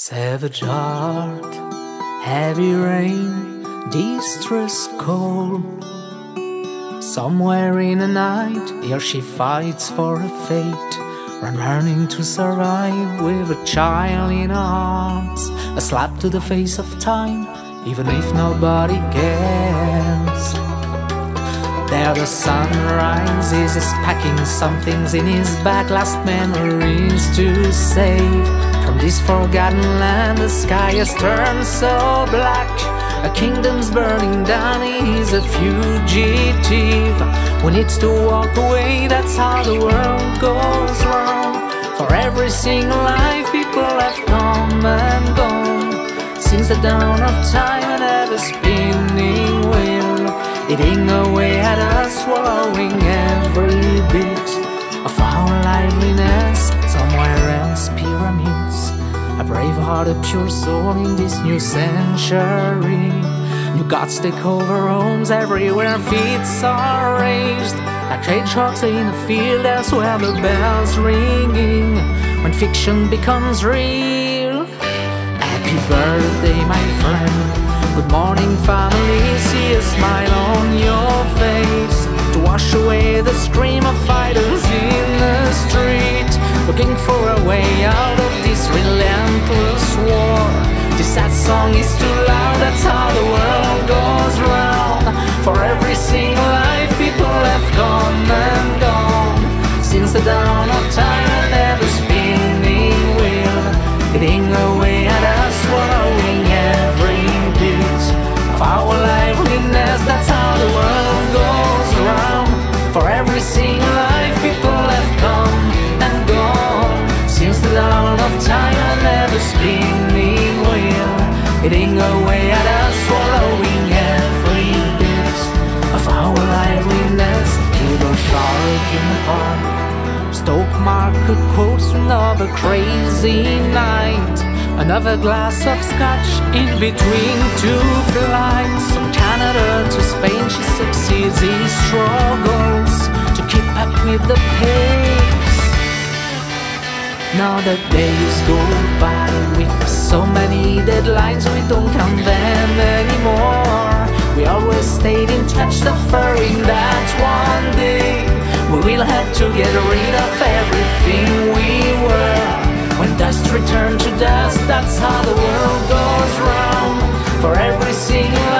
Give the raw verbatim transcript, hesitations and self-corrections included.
Savage heart, heavy rain, distress call. Somewhere in the night, here she fights for a fate, running to survive with a child in her arms. A slap to the face of time, even if nobody cares. There the sun rises, is packing some things in his back, last memories to save. From this forgotten land, the sky has turned so black. A kingdom's burning down, he's a fugitive. Who needs to walk away, that's how the world goes wrong. For every single life, people have come and gone. Since the dawn of time, an ever-spinning wheel, eating away at us, swallowing every bit of our liveliness. Somewhere else, pyramids. A brave heart, a pure soul in this new century. New gods take over homes everywhere, feet are raised. Like hedgehogs in a field, that's where the bells ringing. When fiction becomes real. Happy birthday, my friend. Good morning, family. See a smile on your face to wash away the scream of fighters in the street, looking for a way out of this relentless war. This sad song is too loud, that's how the world goes round. For every single life, people have gone and gone. Since the dawn of time, an ever-spinning wheel, eating away at us, swallowing every bit of our liveliness, that's how the world goes round. For every single life, people have come and gone. Since the dawn of time, an ever-spinning wheel, eating away at us, swallowing every bit of our liveliness. Killed a shark in the park. Stoke market quotes another crazy night. Another glass of scotch in between two flights. From Canada to Spain, she succeeds, he struggles to keep up with the pace. Now the days go by with so many deadlines, we don't count them anymore. We always stayed in touch, suffering that one day we will have to get rid of everything we were. When dust returned to dust, that's how the world goes round. For every single